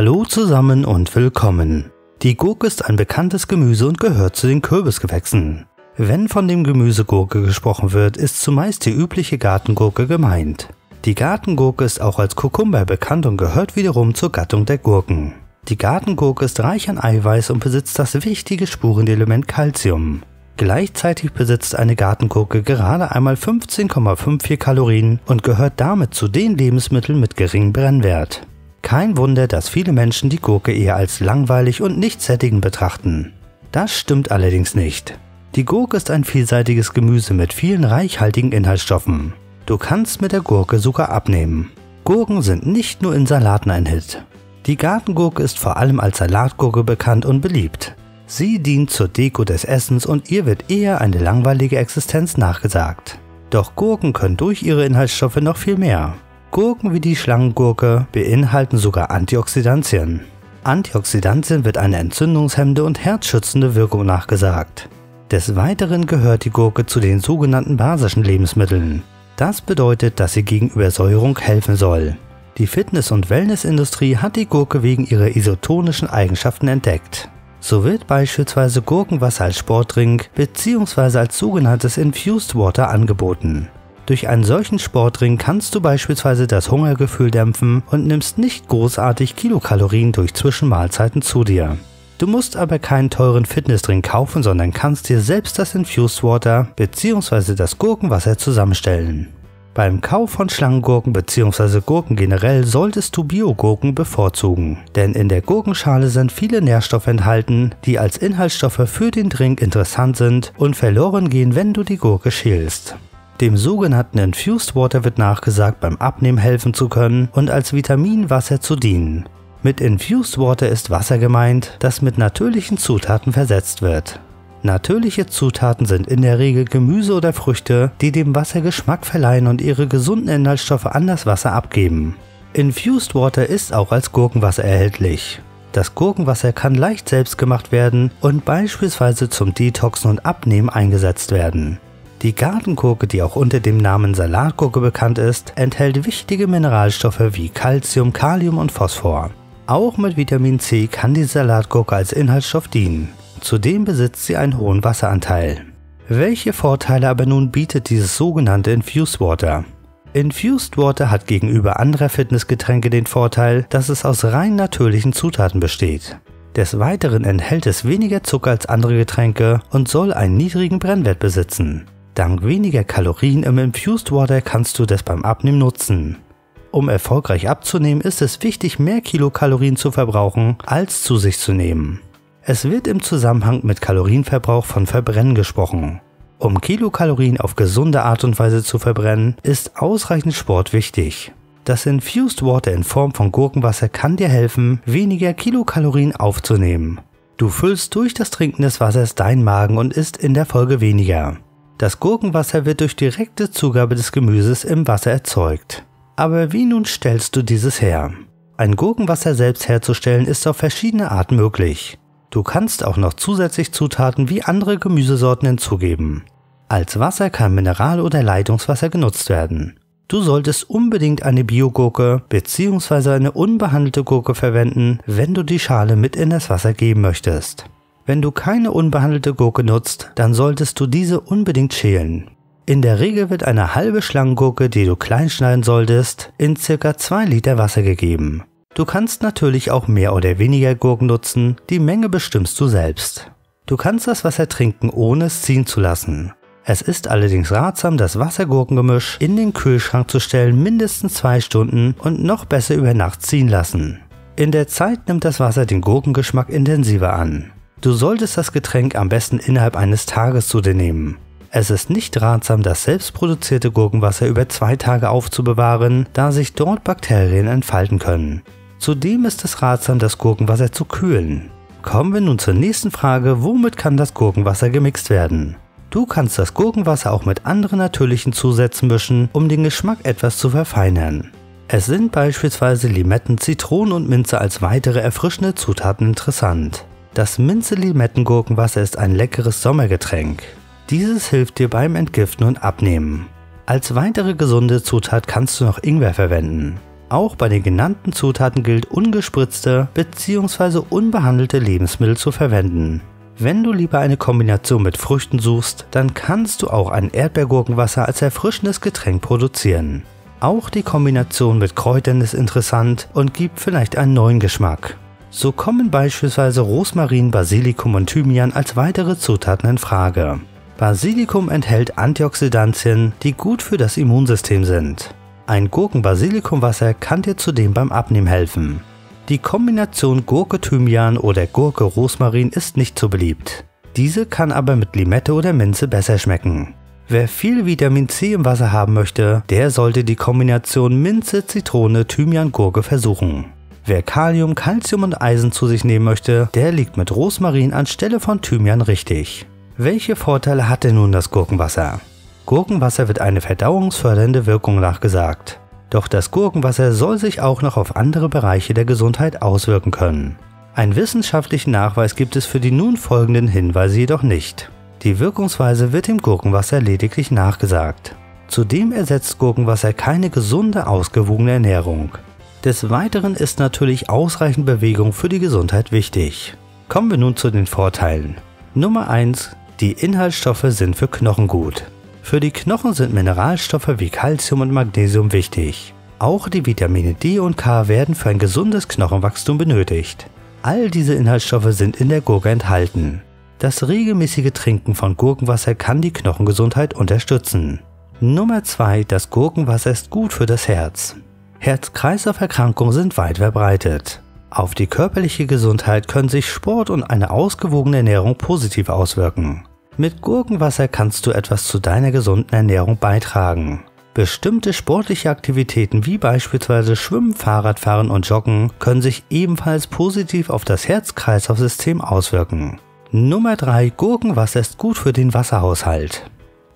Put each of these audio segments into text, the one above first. Hallo zusammen und willkommen. Die Gurke ist ein bekanntes Gemüse und gehört zu den Kürbisgewächsen. Wenn von dem Gemüse Gurke gesprochen wird, ist zumeist die übliche Gartengurke gemeint. Die Gartengurke ist auch als Kurkumber bekannt und gehört wiederum zur Gattung der Gurken. Die Gartengurke ist reich an Eiweiß und besitzt das wichtige Spurenelement Calcium. Gleichzeitig besitzt eine Gartengurke gerade einmal 15,54 Kalorien und gehört damit zu den Lebensmitteln mit geringem Brennwert. Kein Wunder, dass viele Menschen die Gurke eher als langweilig und nicht sättigend betrachten. Das stimmt allerdings nicht. Die Gurke ist ein vielseitiges Gemüse mit vielen reichhaltigen Inhaltsstoffen. Du kannst mit der Gurke sogar abnehmen. Gurken sind nicht nur in Salaten ein Hit. Die Gartengurke ist vor allem als Salatgurke bekannt und beliebt. Sie dient zur Deko des Essens und ihr wird eher eine langweilige Existenz nachgesagt. Doch Gurken können durch ihre Inhaltsstoffe noch viel mehr. Gurken wie die Schlangengurke beinhalten sogar Antioxidantien. Antioxidantien wird eine entzündungshemmende und herzschützende Wirkung nachgesagt. Des Weiteren gehört die Gurke zu den sogenannten basischen Lebensmitteln. Das bedeutet, dass sie gegen Übersäuerung helfen soll. Die Fitness- und Wellnessindustrie hat die Gurke wegen ihrer isotonischen Eigenschaften entdeckt. So wird beispielsweise Gurkenwasser als Sportdrink bzw. als sogenanntes Infused Water angeboten. Durch einen solchen Sportdrink kannst du beispielsweise das Hungergefühl dämpfen und nimmst nicht großartig Kilokalorien durch Zwischenmahlzeiten zu dir. Du musst aber keinen teuren Fitnessdrink kaufen, sondern kannst dir selbst das Infused Water bzw. das Gurkenwasser zusammenstellen. Beim Kauf von Schlangengurken bzw. Gurken generell solltest du Biogurken bevorzugen, denn in der Gurkenschale sind viele Nährstoffe enthalten, die als Inhaltsstoffe für den Drink interessant sind und verloren gehen, wenn du die Gurke schälst. Dem sogenannten Infused Water wird nachgesagt, beim Abnehmen helfen zu können und als Vitaminwasser zu dienen. Mit Infused Water ist Wasser gemeint, das mit natürlichen Zutaten versetzt wird. Natürliche Zutaten sind in der Regel Gemüse oder Früchte, die dem Wasser Geschmack verleihen und ihre gesunden Inhaltsstoffe an das Wasser abgeben. Infused Water ist auch als Gurkenwasser erhältlich. Das Gurkenwasser kann leicht selbst gemacht werden und beispielsweise zum Detoxen und Abnehmen eingesetzt werden. Die Gartengurke, die auch unter dem Namen Salatgurke bekannt ist, enthält wichtige Mineralstoffe wie Calcium, Kalium und Phosphor. Auch mit Vitamin C kann die Salatgurke als Inhaltsstoff dienen. Zudem besitzt sie einen hohen Wasseranteil. Welche Vorteile aber nun bietet dieses sogenannte Infused Water? Infused Water hat gegenüber anderer Fitnessgetränke den Vorteil, dass es aus rein natürlichen Zutaten besteht. Des Weiteren enthält es weniger Zucker als andere Getränke und soll einen niedrigen Brennwert besitzen. Dank weniger Kalorien im Infused Water kannst du das beim Abnehmen nutzen. Um erfolgreich abzunehmen, ist es wichtig, mehr Kilokalorien zu verbrauchen, als zu sich zu nehmen. Es wird im Zusammenhang mit Kalorienverbrauch von Verbrennen gesprochen. Um Kilokalorien auf gesunde Art und Weise zu verbrennen, ist ausreichend Sport wichtig. Das Infused Water in Form von Gurkenwasser kann dir helfen, weniger Kilokalorien aufzunehmen. Du füllst durch das Trinken des Wassers deinen Magen und isst in der Folge weniger. Das Gurkenwasser wird durch direkte Zugabe des Gemüses im Wasser erzeugt. Aber wie nun stellst du dieses her? Ein Gurkenwasser selbst herzustellen ist auf verschiedene Arten möglich. Du kannst auch noch zusätzlich Zutaten wie andere Gemüsesorten hinzugeben. Als Wasser kann Mineral- oder Leitungswasser genutzt werden. Du solltest unbedingt eine Biogurke bzw. eine unbehandelte Gurke verwenden, wenn du die Schale mit in das Wasser geben möchtest. Wenn du keine unbehandelte Gurke nutzt, dann solltest du diese unbedingt schälen. In der Regel wird eine halbe Schlangengurke, die du klein schneiden solltest, in ca. 2 Liter Wasser gegeben. Du kannst natürlich auch mehr oder weniger Gurken nutzen, die Menge bestimmst du selbst. Du kannst das Wasser trinken, ohne es ziehen zu lassen. Es ist allerdings ratsam, das Wasser-Gurken-Gemisch in den Kühlschrank zu stellen, mindestens 2 Stunden und noch besser über Nacht ziehen lassen. In der Zeit nimmt das Wasser den Gurkengeschmack intensiver an. Du solltest das Getränk am besten innerhalb eines Tages zu dir nehmen. Es ist nicht ratsam, das selbstproduzierte Gurkenwasser über 2 Tage aufzubewahren, da sich dort Bakterien entfalten können. Zudem ist es ratsam, das Gurkenwasser zu kühlen. Kommen wir nun zur nächsten Frage: Womit kann das Gurkenwasser gemixt werden? Du kannst das Gurkenwasser auch mit anderen natürlichen Zusätzen mischen, um den Geschmack etwas zu verfeinern. Es sind beispielsweise Limetten, Zitronen und Minze als weitere erfrischende Zutaten interessant. Das Minze-Limetten-Gurkenwasser ist ein leckeres Sommergetränk. Dieses hilft dir beim Entgiften und Abnehmen. Als weitere gesunde Zutat kannst du noch Ingwer verwenden. Auch bei den genannten Zutaten gilt, ungespritzte bzw. unbehandelte Lebensmittel zu verwenden. Wenn du lieber eine Kombination mit Früchten suchst, dann kannst du auch ein Erdbeergurkenwasser als erfrischendes Getränk produzieren. Auch die Kombination mit Kräutern ist interessant und gibt vielleicht einen neuen Geschmack. So kommen beispielsweise Rosmarin, Basilikum und Thymian als weitere Zutaten in Frage. Basilikum enthält Antioxidantien, die gut für das Immunsystem sind. Ein Gurken-Basilikumwasser kann dir zudem beim Abnehmen helfen. Die Kombination Gurke-Thymian oder Gurke-Rosmarin ist nicht so beliebt. Diese kann aber mit Limette oder Minze besser schmecken. Wer viel Vitamin C im Wasser haben möchte, der sollte die Kombination Minze-Zitrone-Thymian-Gurke versuchen. Wer Kalium, Calcium und Eisen zu sich nehmen möchte, der liegt mit Rosmarin anstelle von Thymian richtig. Welche Vorteile hat denn nun das Gurkenwasser? Gurkenwasser wird eine verdauungsfördernde Wirkung nachgesagt. Doch das Gurkenwasser soll sich auch noch auf andere Bereiche der Gesundheit auswirken können. Einen wissenschaftlichen Nachweis gibt es für die nun folgenden Hinweise jedoch nicht. Die Wirkungsweise wird dem Gurkenwasser lediglich nachgesagt. Zudem ersetzt Gurkenwasser keine gesunde, ausgewogene Ernährung. Des Weiteren ist natürlich ausreichend Bewegung für die Gesundheit wichtig. Kommen wir nun zu den Vorteilen. Nummer 1. Die Inhaltsstoffe sind für Knochen gut. Für die Knochen sind Mineralstoffe wie Calcium und Magnesium wichtig. Auch die Vitamine D und K werden für ein gesundes Knochenwachstum benötigt. All diese Inhaltsstoffe sind in der Gurke enthalten. Das regelmäßige Trinken von Gurkenwasser kann die Knochengesundheit unterstützen. Nummer 2. Das Gurkenwasser ist gut für das Herz. Herz-Kreislauf-Erkrankungen sind weit verbreitet. Auf die körperliche Gesundheit können sich Sport und eine ausgewogene Ernährung positiv auswirken. Mit Gurkenwasser kannst du etwas zu deiner gesunden Ernährung beitragen. Bestimmte sportliche Aktivitäten wie beispielsweise Schwimmen, Fahrradfahren und Joggen können sich ebenfalls positiv auf das Herz-Kreislauf-System auswirken. Nummer 3. Gurkenwasser ist gut für den Wasserhaushalt.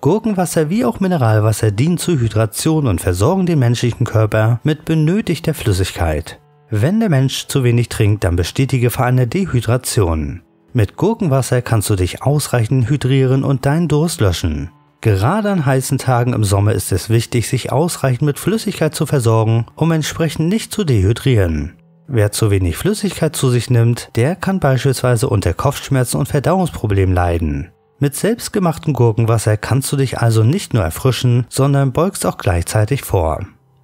Gurkenwasser wie auch Mineralwasser dienen zur Hydration und versorgen den menschlichen Körper mit benötigter Flüssigkeit. Wenn der Mensch zu wenig trinkt, dann besteht die Gefahr einer Dehydration. Mit Gurkenwasser kannst du dich ausreichend hydrieren und deinen Durst löschen. Gerade an heißen Tagen im Sommer ist es wichtig, sich ausreichend mit Flüssigkeit zu versorgen, um entsprechend nicht zu dehydrieren. Wer zu wenig Flüssigkeit zu sich nimmt, der kann beispielsweise unter Kopfschmerzen und Verdauungsproblemen leiden. Mit selbstgemachtem Gurkenwasser kannst du dich also nicht nur erfrischen, sondern beugst auch gleichzeitig vor.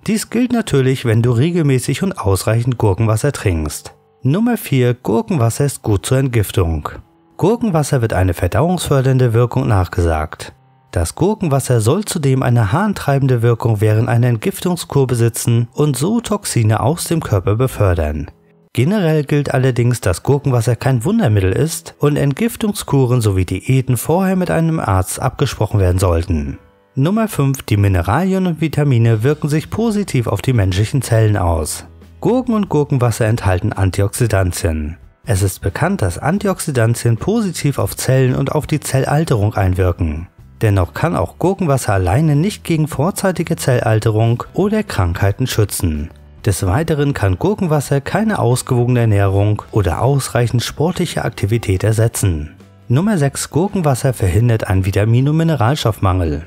Dies gilt natürlich, wenn du regelmäßig und ausreichend Gurkenwasser trinkst. Nummer 4. Gurkenwasser ist gut zur Entgiftung. Gurkenwasser wird eine verdauungsfördernde Wirkung nachgesagt. Das Gurkenwasser soll zudem eine harntreibende Wirkung während einer Entgiftungskur besitzen und so Toxine aus dem Körper befördern. Generell gilt allerdings, dass Gurkenwasser kein Wundermittel ist und Entgiftungskuren sowie Diäten vorher mit einem Arzt abgesprochen werden sollten. Nummer 5. Die Mineralien und Vitamine wirken sich positiv auf die menschlichen Zellen aus. Gurken und Gurkenwasser enthalten Antioxidantien. Es ist bekannt, dass Antioxidantien positiv auf Zellen und auf die Zellalterung einwirken. Dennoch kann auch Gurkenwasser alleine nicht gegen vorzeitige Zellalterung oder Krankheiten schützen. Des Weiteren kann Gurkenwasser keine ausgewogene Ernährung oder ausreichend sportliche Aktivität ersetzen. Nummer 6. Gurkenwasser verhindert einen Vitamin- und Mineralstoffmangel.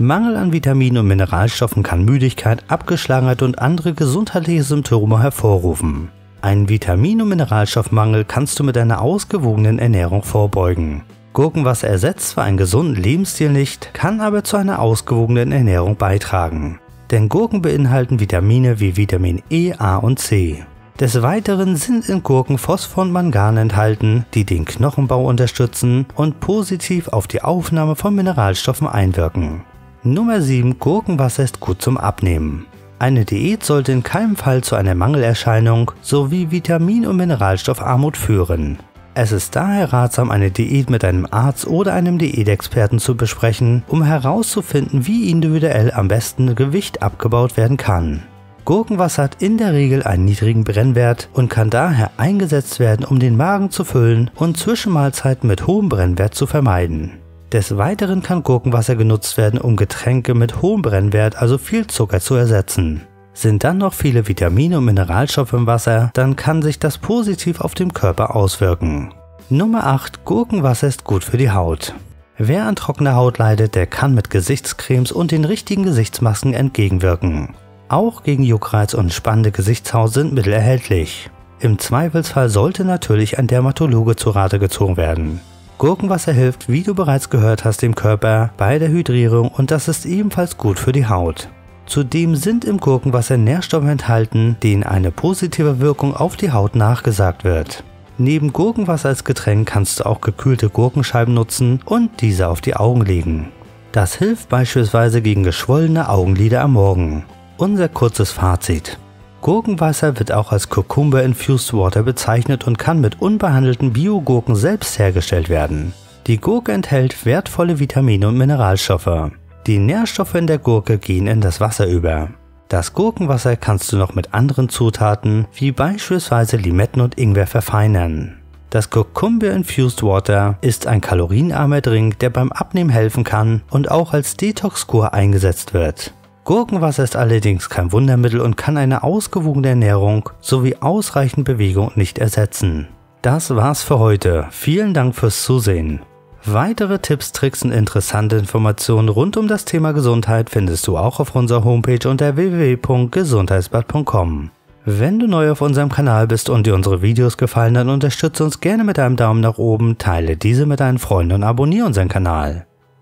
Mangel an Vitaminen und Mineralstoffen kann Müdigkeit, Abgeschlagenheit und andere gesundheitliche Symptome hervorrufen. Einen Vitamin- und Mineralstoffmangel kannst du mit einer ausgewogenen Ernährung vorbeugen. Gurkenwasser ersetzt zwar einen gesunden Lebensstil nicht, kann aber zu einer ausgewogenen Ernährung beitragen. Denn Gurken beinhalten Vitamine wie Vitamin E, A und C. Des Weiteren sind in Gurken Phosphor und Mangan enthalten, die den Knochenbau unterstützen und positiv auf die Aufnahme von Mineralstoffen einwirken. Nummer 7. Gurkenwasser ist gut zum Abnehmen. Eine Diät sollte in keinem Fall zu einer Mangelerscheinung sowie Vitamin- und Mineralstoffarmut führen. Es ist daher ratsam, eine Diät mit einem Arzt oder einem Diätexperten zu besprechen, um herauszufinden, wie individuell am besten Gewicht abgebaut werden kann. Gurkenwasser hat in der Regel einen niedrigen Brennwert und kann daher eingesetzt werden, um den Magen zu füllen und Zwischenmahlzeiten mit hohem Brennwert zu vermeiden. Des Weiteren kann Gurkenwasser genutzt werden, um Getränke mit hohem Brennwert, also viel Zucker, zu ersetzen. Sind dann noch viele Vitamine und Mineralstoffe im Wasser, dann kann sich das positiv auf den Körper auswirken. Nummer 8. Gurkenwasser ist gut für die Haut. Wer an trockener Haut leidet, der kann mit Gesichtscremes und den richtigen Gesichtsmasken entgegenwirken. Auch gegen Juckreiz und spannende Gesichtshaut sind Mittel erhältlich. Im Zweifelsfall sollte natürlich ein Dermatologe zu Rate gezogen werden. Gurkenwasser hilft, wie du bereits gehört hast, dem Körper bei der Hydrierung und das ist ebenfalls gut für die Haut. Zudem sind im Gurkenwasser Nährstoffe enthalten, denen eine positive Wirkung auf die Haut nachgesagt wird. Neben Gurkenwasser als Getränk kannst du auch gekühlte Gurkenscheiben nutzen und diese auf die Augen legen. Das hilft beispielsweise gegen geschwollene Augenlider am Morgen. Unser kurzes Fazit. Gurkenwasser wird auch als Cucumber Infused Water bezeichnet und kann mit unbehandelten Bio-Gurken selbst hergestellt werden. Die Gurke enthält wertvolle Vitamine und Mineralstoffe. Die Nährstoffe in der Gurke gehen in das Wasser über. Das Gurkenwasser kannst du noch mit anderen Zutaten wie beispielsweise Limetten und Ingwer verfeinern. Das Cucumber Infused Water ist ein kalorienarmer Drink, der beim Abnehmen helfen kann und auch als Detox-Kur eingesetzt wird. Gurkenwasser ist allerdings kein Wundermittel und kann eine ausgewogene Ernährung sowie ausreichend Bewegung nicht ersetzen. Das war's für heute. Vielen Dank fürs Zusehen. Weitere Tipps, Tricks und interessante Informationen rund um das Thema Gesundheit findest du auch auf unserer Homepage unter www.gesundheitsblatt.com. Wenn du neu auf unserem Kanal bist und dir unsere Videos gefallen, dann unterstütze uns gerne mit einem Daumen nach oben, teile diese mit deinen Freunden und abonniere unseren Kanal.